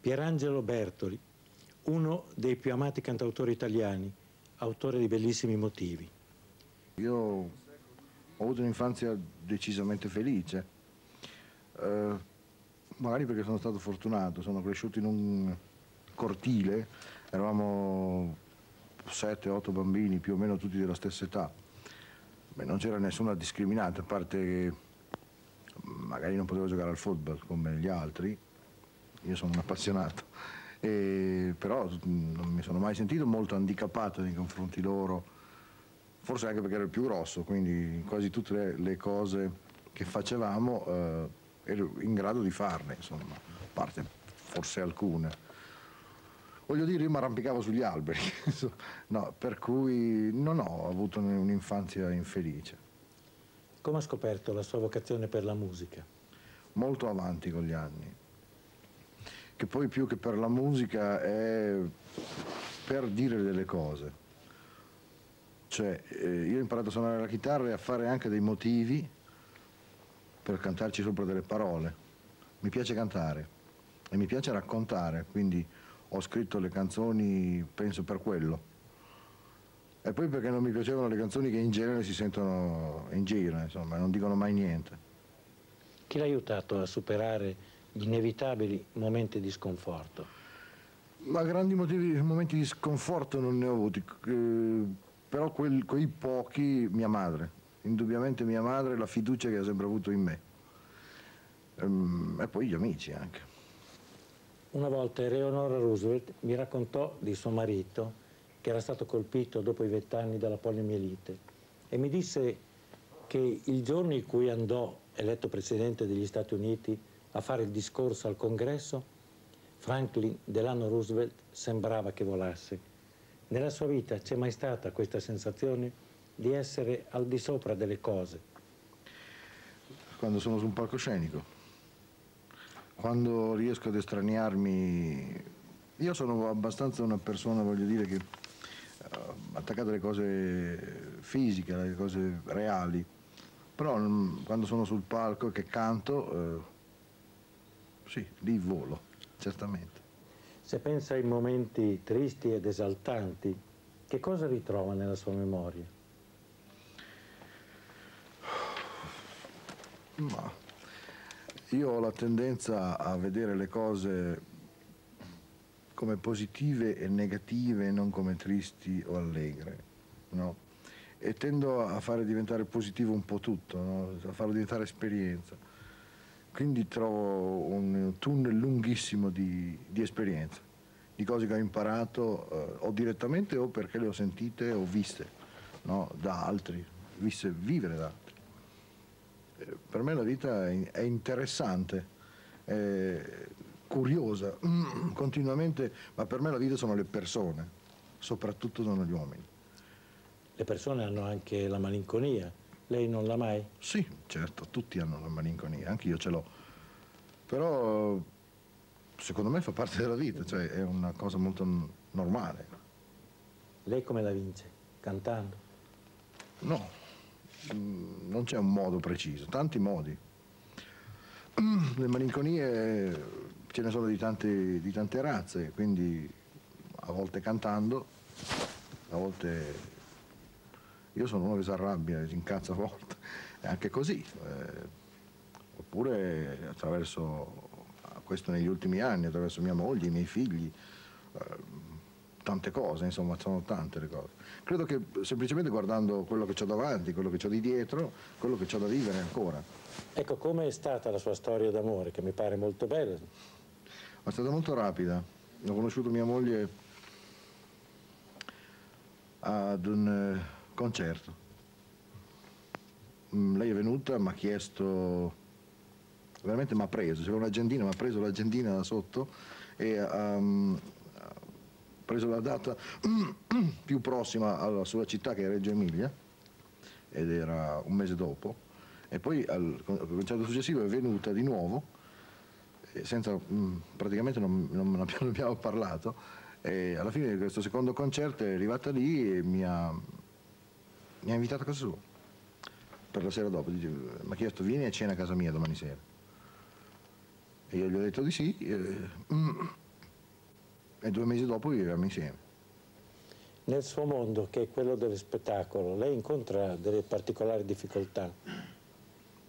Pierangelo Bertoli, uno dei più amati cantautori italiani, autore di bellissimi motivi. Io ho avuto un'infanzia decisamente felice, magari perché sono stato fortunato, sono cresciuto in un cortile, eravamo 7-8 bambini, più o meno tutti della stessa età. Beh, non c'era nessuna discriminante, a parte che magari non potevo giocare al football come gli altri, io sono un appassionato, però non mi sono mai sentito molto handicappato nei confronti loro, forse anche perché ero il più grosso, quindi quasi tutte le cose che facevamo ero in grado di farne, insomma, a parte forse alcune. Voglio dire, io mi arrampicavo sugli alberi, no, per cui non ho avuto un'infanzia infelice. Come ha scoperto la sua vocazione per la musica? Molto avanti con gli anni, che poi più che per la musica è per dire delle cose. Cioè, io ho imparato a suonare la chitarra e a fare anche dei motivi per cantarci sopra delle parole. Mi piace cantare e mi piace raccontare, quindi ho scritto le canzoni, penso, per quello. E poi perché non mi piacevano le canzoni che in genere si sentono in giro, insomma, non dicono mai niente. Chi l'ha aiutato a superare gli inevitabili momenti di sconforto? Ma grandi momenti di sconforto non ne ho avuti, però quei pochi, mia madre. Indubbiamente mia madre, la fiducia che ha sempre avuto in me. E poi gli amici anche. Una volta Eleanor Roosevelt mi raccontò di suo marito che era stato colpito dopo i 20 anni dalla poliomielite e mi disse che il giorno in cui andò, eletto presidente degli Stati Uniti, a fare il discorso al Congresso, Franklin Delano Roosevelt sembrava che volasse. Nella sua vita c'è mai stata questa sensazione di essere al di sopra delle cose? Quando sono su un palcoscenico. Quando riesco ad estraniarmi, io sono abbastanza una persona, voglio dire, che attaccata alle cose fisiche, alle cose reali, però quando sono sul palco e che canto, sì, lì volo, certamente. Se pensa ai momenti tristi ed esaltanti, che cosa ritrova nella sua memoria? Ma io ho la tendenza a vedere le cose come positive e negative e non come tristi o allegre, no? E tendo a fare diventare positivo un po' tutto, no? A farlo diventare esperienza. Quindi trovo un tunnel lunghissimo di esperienze, di cose che ho imparato o direttamente o perché le ho sentite o viste, no? Da altri, viste vivere da altri. Per me la vita è interessante, è curiosa, continuamente, ma per me la vita sono le persone, soprattutto sono gli uomini. Le persone hanno anche la malinconia, lei non l'ha mai? Sì, certo, tutti hanno la malinconia, anche io ce l'ho, però secondo me fa parte della vita, cioè è una cosa molto normale. Lei come la vince? Cantando? No. Non c'è un modo preciso, tanti modi. Le malinconie ce ne sono di tante razze, quindi a volte cantando, a volte io sono uno che si arrabbia, si incazza a volte, è anche così. Oppure attraverso, questo negli ultimi anni, attraverso mia moglie, i miei figli, tante cose, insomma, sono tante le cose. Credo che semplicemente guardando quello che c'ho davanti, quello che c'ho di dietro, quello che c'ho da vivere ancora. Ecco, come è stata la sua storia d'amore, che mi pare molto bella? È stata molto rapida. Ho conosciuto mia moglie ad un concerto. Lei è venuta, mi ha chiesto, veramente mi ha preso, c'era un'agendina, mi ha preso l'agendina da sotto e preso la data più prossima alla sua città, che è Reggio Emilia, ed era un mese dopo, e poi al concerto successivo è venuta di nuovo, senza, praticamente non abbiamo parlato, e alla fine di questo secondo concerto è arrivata lì e mi ha invitato a casa sua, per la sera dopo, mi ha chiesto vieni a cena a casa mia domani sera, e io gli ho detto di sì, e 2 mesi dopo vivevamo insieme. Nel suo mondo, che è quello dello spettacolo, lei incontra delle particolari difficoltà?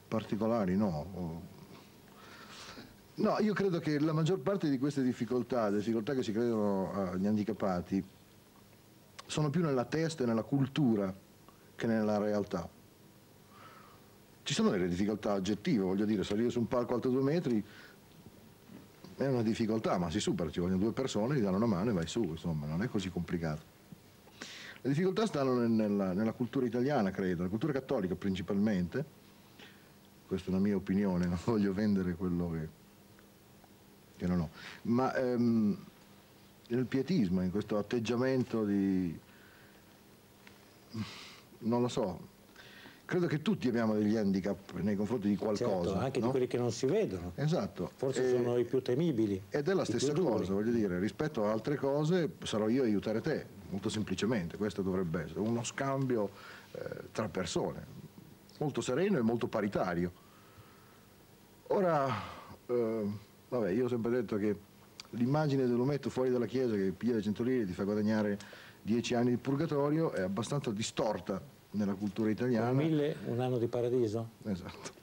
Particolari no. No, io credo che la maggior parte di queste difficoltà che si credono agli handicappati, sono più nella testa e nella cultura che nella realtà. Ci sono delle difficoltà oggettive, voglio dire, salire su un palco alto 2 metri è una difficoltà, ma si supera, ci vogliono 2 persone, gli danno una mano e vai su, insomma, non è così complicato. Le difficoltà stanno nella cultura italiana, credo, la cultura cattolica principalmente, questa è una mia opinione, non voglio vendere quello che non ho, ma nel pietismo, in questo atteggiamento di... non lo so, credo che tutti abbiamo degli handicap nei confronti di qualcosa. Certo, anche no? Di quelli che non si vedono. Esatto. Forse sono i più temibili. Ed è la stessa cosa, voglio dire, rispetto a altre cose sarò io a aiutare te, molto semplicemente, questo dovrebbe essere uno scambio tra persone, molto sereno e molto paritario. Ora, vabbè, io ho sempre detto che l'immagine dell'ometto fuori dalla chiesa che piglia le 100 lire e ti fa guadagnare 10 anni di purgatorio è abbastanza distorta nella cultura italiana. 1000, un anno di paradiso? Esatto.